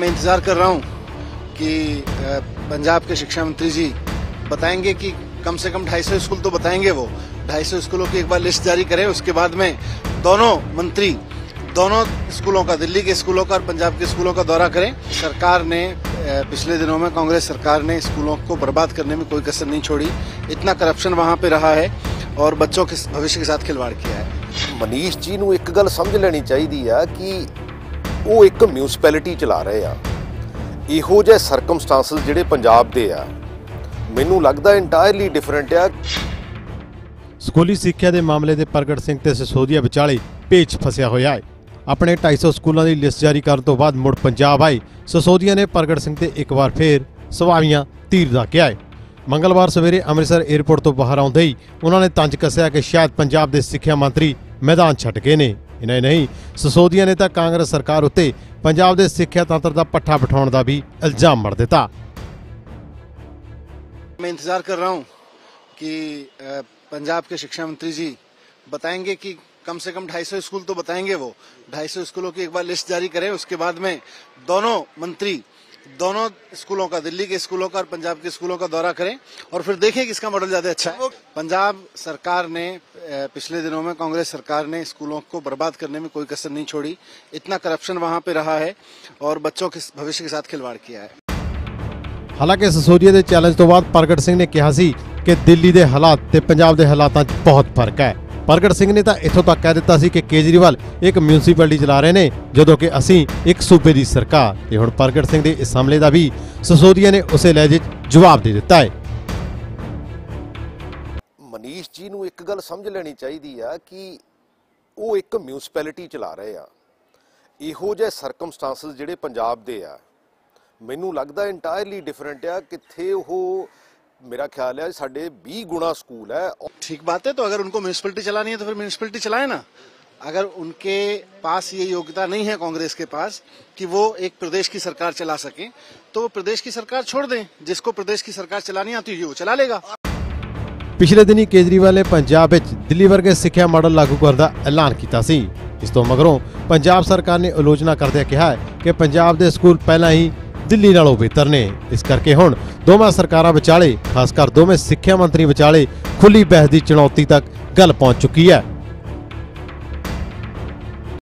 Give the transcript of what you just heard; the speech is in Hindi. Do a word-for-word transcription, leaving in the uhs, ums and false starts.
मैं इंतज़ार कर रहा हूं कि पंजाब के शिक्षा मंत्री जी बताएंगे कि कम से कम ढाई सौ स्कूल तो बताएंगे। वो ढाई सौ स्कूलों की एक बार लिस्ट जारी करें, उसके बाद में दोनों मंत्री दोनों स्कूलों का, दिल्ली के स्कूलों का और पंजाब के स्कूलों का दौरा करें। सरकार ने पिछले दिनों में, कांग्रेस सरकार ने स्कूलों को बर्बाद करने में कोई कसर नहीं छोड़ी। इतना करप्शन वहाँ पर रहा है और बच्चों के भविष्य के साथ खिलवाड़ किया है। मनीष जी को एक गल समझ लेनी चाहिए है कि वो एक म्यूनसिपैलिटी चला रहे हैं। इहो जे सरकमस्टांसिस जिहड़े पंजाब दे आ, मैनू लगदा इंटायरली डिफरेंट आ। स्कूली सिक्ख्या दे मामले दे परगट सिंह ते सिसोदिया विचाले पेच फसिया होया है। अपने ढाई सौ स्कूलों की लिस्ट जारी करने तो बाद मुड़ पंजाब आए सिसोदिया ने परगट सिंह ते एक बार फिर सवावियां तीर दा किया है। ਮੰਗਲਵਾਰ सवेरे ਅੰਮ੍ਰਿਤਸਰ एयरपोर्ट तो बाहर आते ही उन्होंने तंज कस्या कि शायद पंजाब के सिक्ख्या मंत्री मैदान छड्ड गए ने। इन्हें नहीं, सिसोदिया ने तो कांग्रेस सरकार उत्ते पंजाब के सिक्ख्या तंत्र का पट्ठा बिठाने का भी इल्जाम मढ़ दिता। मैं इंतज़ार कर रहा हूँ कि पंजाब के शिक्षा मंत्री जी बताएंगे कि कम से कम ढाई सौ स्कूल तो बताएंगे। वो ढाई सौ स्कूलों की एक बार लिस्ट जारी करें, उसके बाद में दोनों मंत्री दोनों स्कूलों का, दिल्ली के स्कूलों का और पंजाब के स्कूलों का दौरा करें और फिर देखें किसका मॉडल ज़्यादा अच्छा है। पंजाब सरकार ने पिछले दिनों में, कांग्रेस सरकार ने स्कूलों को बर्बाद करने में कोई कसर नहीं छोड़ी। इतना करप्शन वहाँ पे रहा है और बच्चों के भविष्य के साथ खिलवाड़ किया है। हालांकि सिसोदिया के चैलेंज तो बाद परगट सिंह ने कहा सी कि दिल्ली के हालात ते पंजाब के हालात बहुत फर्क है। परगट सिंह ने तो इथों तक कह दिता सी कि केजरीवाल एक म्यूनसिपैलिटी चला रहे ने जदों कि असीं एक सूबे की सरकार। ते हुण परगट सिंह दे इस हमले का भी सिसोदिया ने उसे लहजे जवाब दे दिता है। मनीष जी को एक गल समझ लेनी चाहिए है कि वो एक म्यूनसिपैलिटी चला रहे हैं। इहो जे सरकमस्टांसिस जिहड़े पंजाब दे आ, मैनू लगदा इंटायरली डिफरेंट आ। किथे वो, मेरा ख्याल है साढ़े बीस गुना स्कूल है। ठीक बात है, तो अगर उनको म्यूनसिपैलिटी चलानी है तो फिर म्यूनसिपैलिटी चलाए ना। अगर उनके पास ये योग्यता नहीं है, कांग्रेस के पास, कि वो एक प्रदेश की सरकार चला सके, तो वो प्रदेश की सरकार छोड़ दें। जिसको प्रदेश की सरकार चलानी आती है वो चला लेगा। पिछले दिन ही केजरीवाल ने पंजाब में दिल्ली वर्गे सिक्ख्या मॉडल लागू करने का ऐलान किया। इस तो मगरों पंजाब सरकार ने आलोचना करदे कहा है कि पंजाब के स्कूल पहला ही दिल्ली नालों बेहतर ने। इस करके हुण दोवें सरकारां विचाले, खासकर दोवें सिक्ख्या मंत्री विचाले खुली बहस की चुनौती तक गल पहुंच चुकी है।